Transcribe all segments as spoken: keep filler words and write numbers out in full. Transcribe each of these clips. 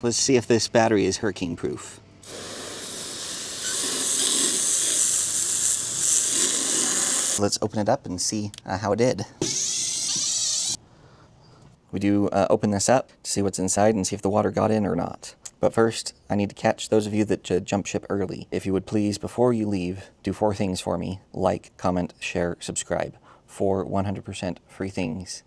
Let's see if this battery is hurricane proof. Let's open it up and see uh, how it did. We do uh, open this up to see what's inside and see if the water got in or not. But first, I need to catch those of you that uh, jump ship early. If you would please, before you leave, do four things for me. Like, comment, share, subscribe. Four one hundred percent free things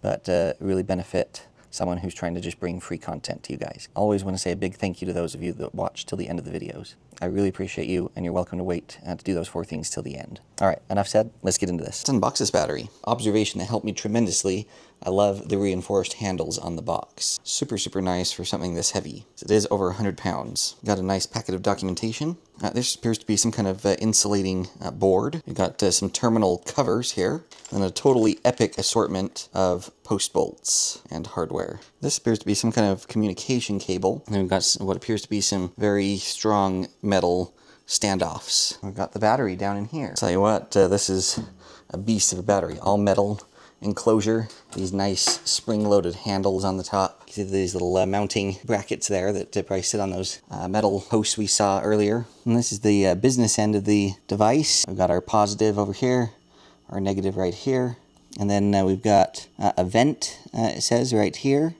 that uh, really benefit someone who's trying to just bring free content to you guys. I always want to say a big thank you to those of you that watch till the end of the videos. I really appreciate you, and you're welcome to wait uh, to do those four things till the end. All right, enough said, let's get into this. Let's unbox this battery. Observation that helped me tremendously. I love the reinforced handles on the box. Super, super nice for something this heavy. It is over one hundred pounds. Got a nice packet of documentation. Uh, this appears to be some kind of uh, insulating uh, board. We've got uh, some terminal covers here, and a totally epic assortment of post bolts and hardware. This appears to be some kind of communication cable. And then we've got what appears to be some very strong metal standoffs. We've got the battery down in here. I'll tell you what, uh, this is a beast of a battery. All metal enclosure, these nice spring-loaded handles on the top. You see these little uh, mounting brackets there that probably sit on those uh, metal posts we saw earlier. And this is the uh, business end of the device. We've got our positive over here, our negative right here, and then uh, we've got uh, a vent, uh, it says right here,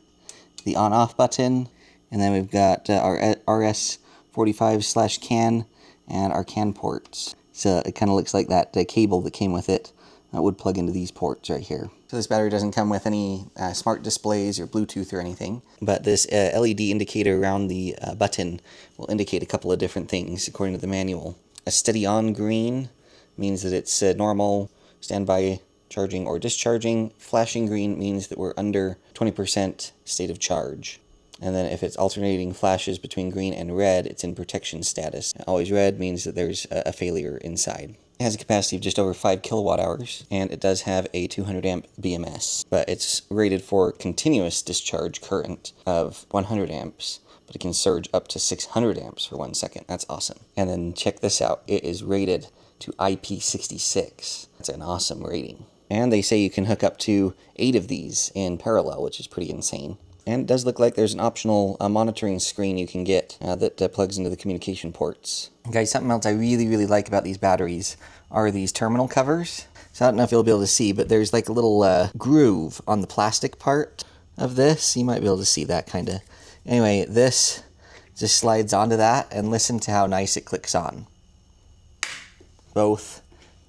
the on-off button, and then we've got uh, our R S forty-five slash can and our can ports. So it kind of looks like that uh, cable that came with it that would plug into these ports right here. So this battery doesn't come with any uh, smart displays or Bluetooth or anything, but this uh, L E D indicator around the uh, button will indicate a couple of different things according to the manual. A steady on green means that it's uh, normal, standby, charging or discharging. Flashing green means that we're under twenty percent state of charge. And then if it's alternating flashes between green and red, it's in protection status. Always red means that there's a failure inside. It has a capacity of just over five kilowatt hours, and it does have a two hundred amp B M S, but it's rated for continuous discharge current of one hundred amps, but it can surge up to six hundred amps for one second. That's awesome. And then check this out. It is rated to I P sixty-six. That's an awesome rating. And they say you can hook up to eight of these in parallel, which is pretty insane. And it does look like there's an optional uh, monitoring screen you can get uh, that uh, plugs into the communication ports. Guys, something else I really, really like about these batteries are these terminal covers. So I don't know if you'll be able to see, but there's like a little uh, groove on the plastic part of this. You might be able to see that kind of. Anyway, this just slides onto that, and listen to how nice it clicks on. Both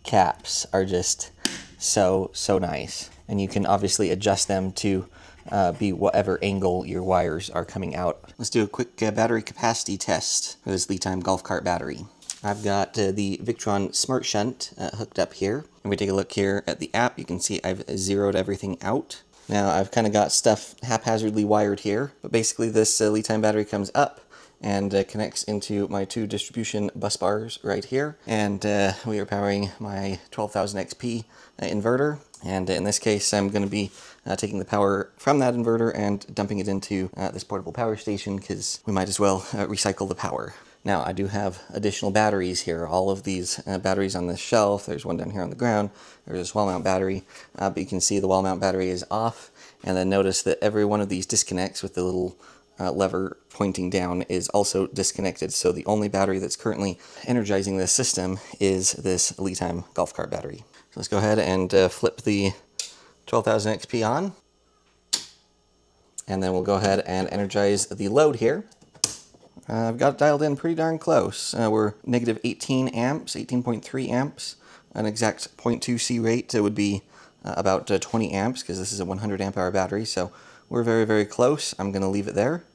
caps are just so, so nice. And you can obviously adjust them to Uh, be whatever angle your wires are coming out. Let's do a quick uh, battery capacity test for this LiTime golf cart battery. I've got uh, the Victron Smart Shunt uh, hooked up here. If we take a look here at the app, you can see I've zeroed everything out. Now I've kind of got stuff haphazardly wired here, but basically this uh, LiTime battery comes up and uh, connects into my two distribution bus bars right here. And uh, we are powering my twelve thousand X P uh, inverter. And in this case, I'm going to be uh, taking the power from that inverter and dumping it into uh, this portable power station, because we might as well uh, recycle the power. Now, I do have additional batteries here. All of these uh, batteries on this shelf. There's one down here on the ground. There's this wall mount battery. Uh, but you can see the wall mount battery is off. And then notice that every one of these disconnects with the little uh, lever pointing down is also disconnected. So the only battery that's currently energizing this system is this LiTime golf cart battery. So let's go ahead and uh, flip the twelve thousand X P on, and then we'll go ahead and energize the load here. Uh, I've got it dialed in pretty darn close. Uh, we're negative eighteen amps, eighteen point three amps. An exact zero point two C rate would be uh, about uh, twenty amps, because this is a one hundred amp hour battery, so we're very, very close. I'm going to leave it there.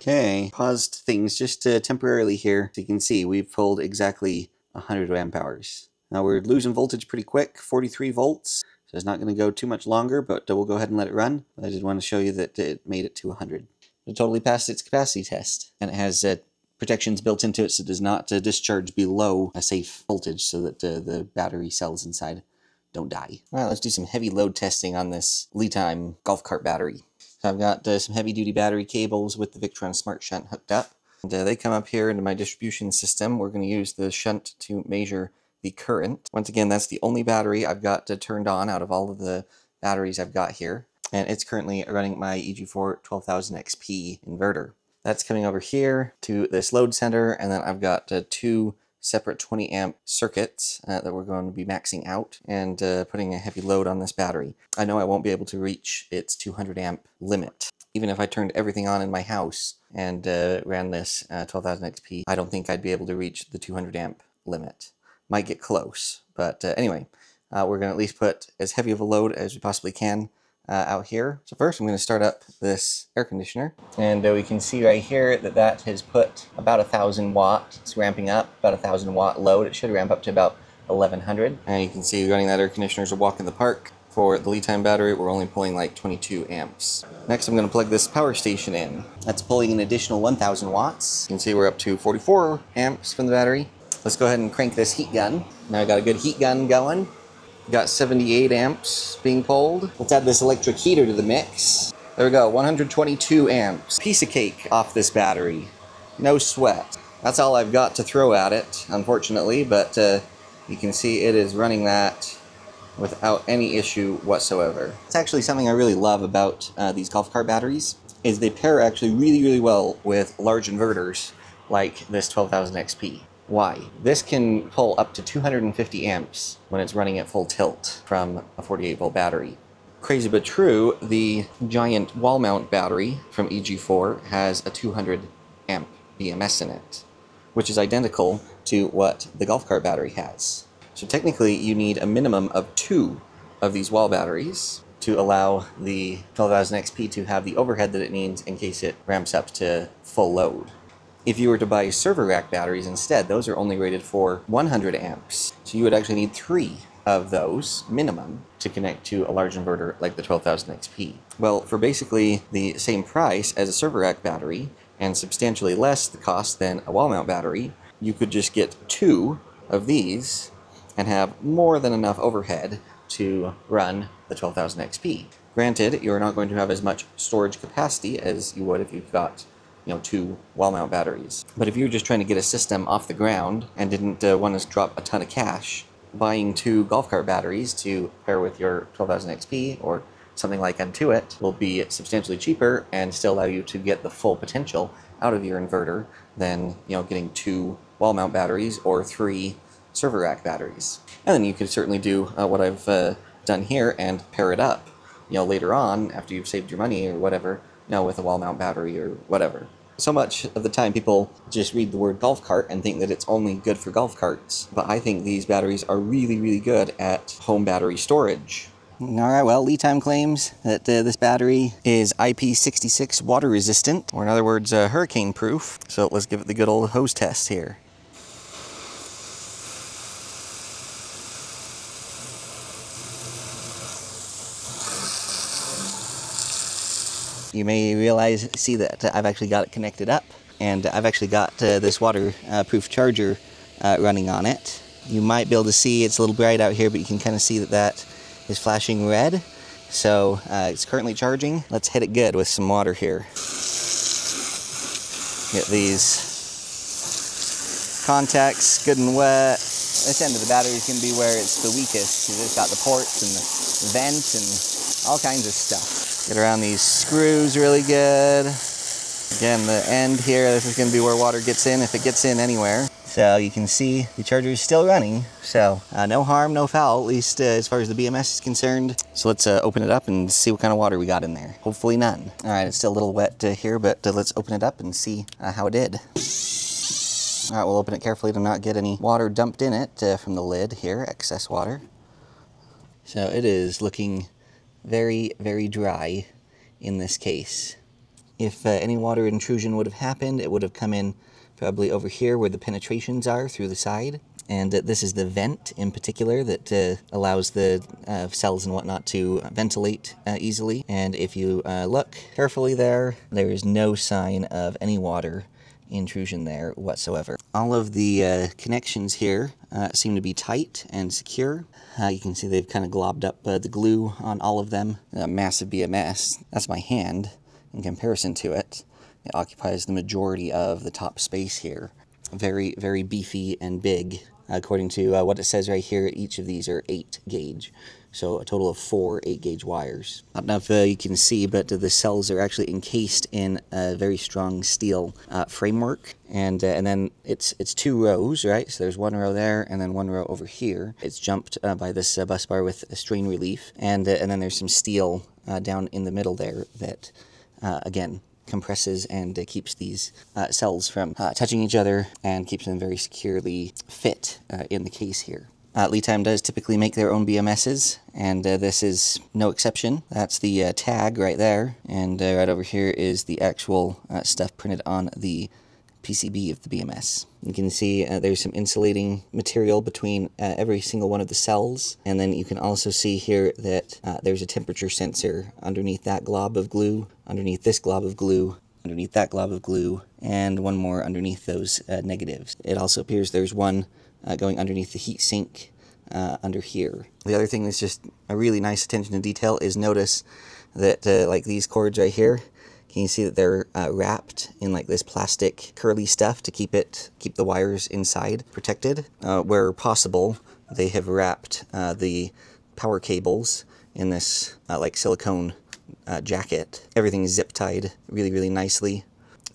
Okay, paused things just uh, temporarily here. So you can see we've pulled exactly one hundred amp hours. Now we're losing voltage pretty quick, forty-three volts, so it's not going to go too much longer, but we'll go ahead and let it run. I just want to show you that it made it to one hundred. It totally passed its capacity test, and it has uh, protections built into it, so it does not uh, discharge below a safe voltage, so that uh, the battery cells inside don't die. All right, let's do some heavy load testing on this LiTime golf cart battery. So I've got uh, some heavy-duty battery cables with the Victron Smart Shunt hooked up, and uh, they come up here into my distribution system. We're going to use the shunt to measure the current. Once again, that's the only battery I've got uh, turned on out of all of the batteries I've got here, and it's currently running my E G four twelve thousand X P inverter. That's coming over here to this load center, and then I've got uh, two separate twenty amp circuits uh, that we're going to be maxing out and uh, putting a heavy load on this battery. I know I won't be able to reach its two hundred amp limit. Even if I turned everything on in my house and uh, ran this uh, twelve thousand X P, I don't think I'd be able to reach the two hundred amp limit. Might get close, but uh, anyway, uh, we're going to at least put as heavy of a load as we possibly can Uh, out here. So first I'm going to start up this air conditioner, and uh, we can see right here that that has put about a thousand watt. It's ramping up about a thousand watt load. It should ramp up to about eleven hundred, and you can see running that air conditioner is a walk in the park. For the LiTime battery, we're only pulling like twenty-two amps. Next I'm going to plug this power station in. That's pulling an additional one thousand watts. You can see we're up to forty-four amps from the battery. Let's go ahead and crank this heat gun. Now I got a good heat gun going. Got seventy-eight amps being pulled. Let's add this electric heater to the mix. There we go, one hundred twenty-two amps. Piece of cake off this battery. No sweat. That's all I've got to throw at it, unfortunately, but uh, you can see it is running that without any issue whatsoever. It's actually something I really love about uh, these golf cart batteries, is they pair actually really, really well with large inverters like this twelve thousand X P. Why? This can pull up to two hundred fifty amps when it's running at full tilt from a forty-eight volt battery. Crazy but true, the giant wall mount battery from E G four has a two hundred amp B M S in it, which is identical to what the golf cart battery has. So technically you need a minimum of two of these wall batteries to allow the twelve thousand X P to have the overhead that it needs in case it ramps up to full load. If you were to buy server rack batteries instead, those are only rated for one hundred amps. So you would actually need three of those minimum to connect to a large inverter like the twelve thousand X P. Well, for basically the same price as a server rack battery and substantially less the cost than a wall mount battery, you could just get two of these and have more than enough overhead to run the twelve thousand X P. Granted, you're not going to have as much storage capacity as you would if you've got you know, two wall mount batteries. But if you were just trying to get a system off the ground and didn't uh, want to drop a ton of cash, buying two golf cart batteries to pair with your twelve thousand X P or something like unto it will be substantially cheaper and still allow you to get the full potential out of your inverter than, you know, getting two wall mount batteries or three server rack batteries. And then you could certainly do uh, what I've uh, done here and pair it up, you know, later on after you've saved your money or whatever, you know, with a wall mount battery or whatever. So much of the time people just read the word golf cart and think that it's only good for golf carts, but I think these batteries are really, really good at home battery storage. Alright, well, LiTime claims that uh, this battery is I P sixty-six water resistant, or in other words, uh, hurricane proof. So let's give it the good old hose test here. You may realize, see that I've actually got it connected up, and I've actually got uh, this waterproof uh, charger uh, running on it. You might be able to see, it's a little bright out here, but you can kind of see that that is flashing red. So uh, it's currently charging. Let's hit it good with some water here. Get these contacts good and wet. This end of the battery is going to be where it's the weakest, because it's got the ports and the vent and all kinds of stuff. Get around these screws really good. Again, the end here, this is going to be where water gets in, if it gets in anywhere. So you can see the charger is still running. So uh, no harm, no foul, at least uh, as far as the B M S is concerned. So let's uh, open it up and see what kind of water we got in there. Hopefully none. All right, it's still a little wet uh, here, but uh, let's open it up and see uh, how it did. All right, we'll open it carefully to not get any water dumped in it uh, from the lid here, excess water. So it is looking very, very dry in this case. If uh, any water intrusion would have happened, it would have come in probably over here where the penetrations are through the side. And uh, this is the vent in particular that uh, allows the uh, cells and whatnot to ventilate uh, easily. And if you uh, look carefully there, there is no sign of any water intrusion there whatsoever. All of the uh, connections here uh, seem to be tight and secure. Uh, you can see they've kind of globbed up uh, the glue on all of them. A massive B M S, that's my hand in comparison to it. It occupies the majority of the top space here. Very, very beefy and big. according to uh, what it says right here. Each of these are eight gauge, so a total of four eight gauge wires. I don't know if uh, you can see, but the cells are actually encased in a very strong steel uh, framework, and uh, and then it's it's two rows, right? So there's one row there, and then one row over here. It's jumped uh, by this uh, bus bar with a strain relief, and uh, and then there's some steel uh, down in the middle there that, uh, again, compresses and uh, keeps these uh, cells from uh, touching each other and keeps them very securely fit uh, in the case here. Uh, LiTime does typically make their own B M Ses, and uh, this is no exception. That's the uh, tag right there, and uh, right over here is the actual uh, stuff printed on the P C B of the B M S. You can see uh, there's some insulating material between uh, every single one of the cells, and then you can also see here that uh, there's a temperature sensor underneath that glob of glue, underneath this glob of glue, underneath that glob of glue, and one more underneath those uh, negatives. It also appears there's one uh, going underneath the heat sink uh, under here. The other thing that's just a really nice attention to detail is notice that uh, like these cords right here, can you see that they're uh, wrapped in like this plastic curly stuff to keep it, keep the wires inside protected. Uh, where possible, they have wrapped uh, the power cables in this uh, like silicone uh, jacket. Everything is zip tied really, really nicely.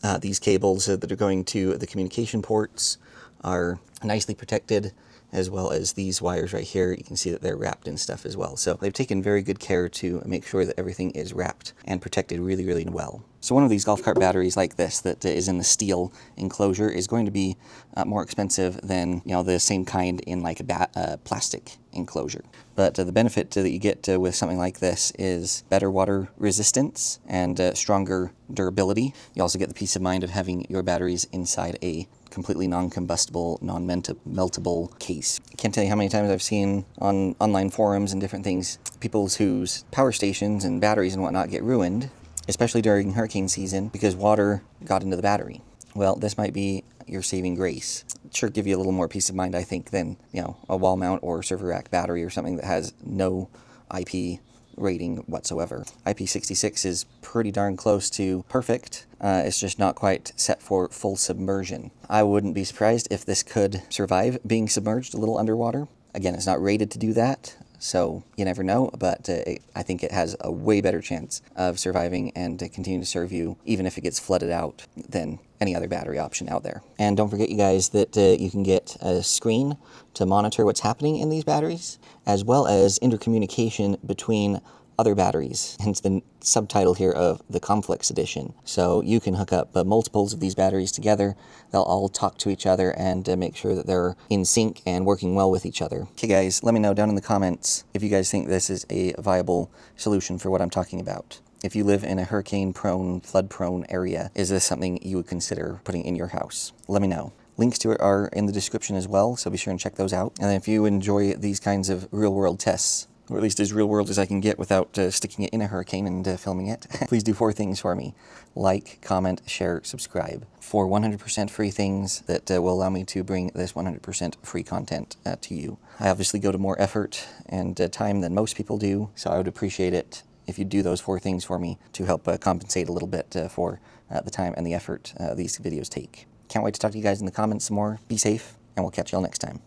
Uh, these cables uh, that are going to the communication ports are nicely protected, as well as these wires right here. You can see that they're wrapped in stuff as well. So they've taken very good care to make sure that everything is wrapped and protected really, really well. So one of these golf cart batteries like this that is in the steel enclosure is going to be uh, more expensive than, you know, the same kind in like a ba uh, plastic enclosure. But uh, the benefit that you get uh, with something like this is better water resistance and uh, stronger durability. You also get the peace of mind of having your batteries inside a completely non-combustible, non-meltable case. I can't tell you how many times I've seen on online forums and different things, people whose power stations and batteries and whatnot get ruined, especially during hurricane season, because water got into the battery. Well, this might be your saving grace. Sure, give you a little more peace of mind, I think, than, you know, a wall mount or server rack battery or something that has no I P rating whatsoever. I P sixty-six is pretty darn close to perfect. Uh, it's just not quite set for full submersion. I wouldn't be surprised if this could survive being submerged a little underwater. Again, it's not rated to do that, so you never know, but uh, it, I think it has a way better chance of surviving and uh, continuing to serve you, even if it gets flooded out, than any other battery option out there. And don't forget, you guys, that uh, you can get a screen to monitor what's happening in these batteries, as well as intercommunication between other batteries, hence the subtitle here of the ComFlex edition. So you can hook up uh, multiples of these batteries together. They'll all talk to each other and uh, make sure that they're in sync and working well with each other. Okay guys, let me know down in the comments if you guys think this is a viable solution for what I'm talking about. If you live in a hurricane-prone, flood-prone area, is this something you would consider putting in your house? Let me know. Links to it are in the description as well, so be sure and check those out. And if you enjoy these kinds of real-world tests, or at least as real-world as I can get without uh, sticking it in a hurricane and uh, filming it, please do four things for me. Like, comment, share, subscribe. Four one hundred percent free things that uh, will allow me to bring this one hundred percent free content uh, to you. I obviously go to more effort and uh, time than most people do, so I would appreciate it if you do those four things for me to help uh, compensate a little bit uh, for uh, the time and the effort uh, these videos take. Can't wait to talk to you guys in the comments some more. Be safe, and we'll catch y'all next time.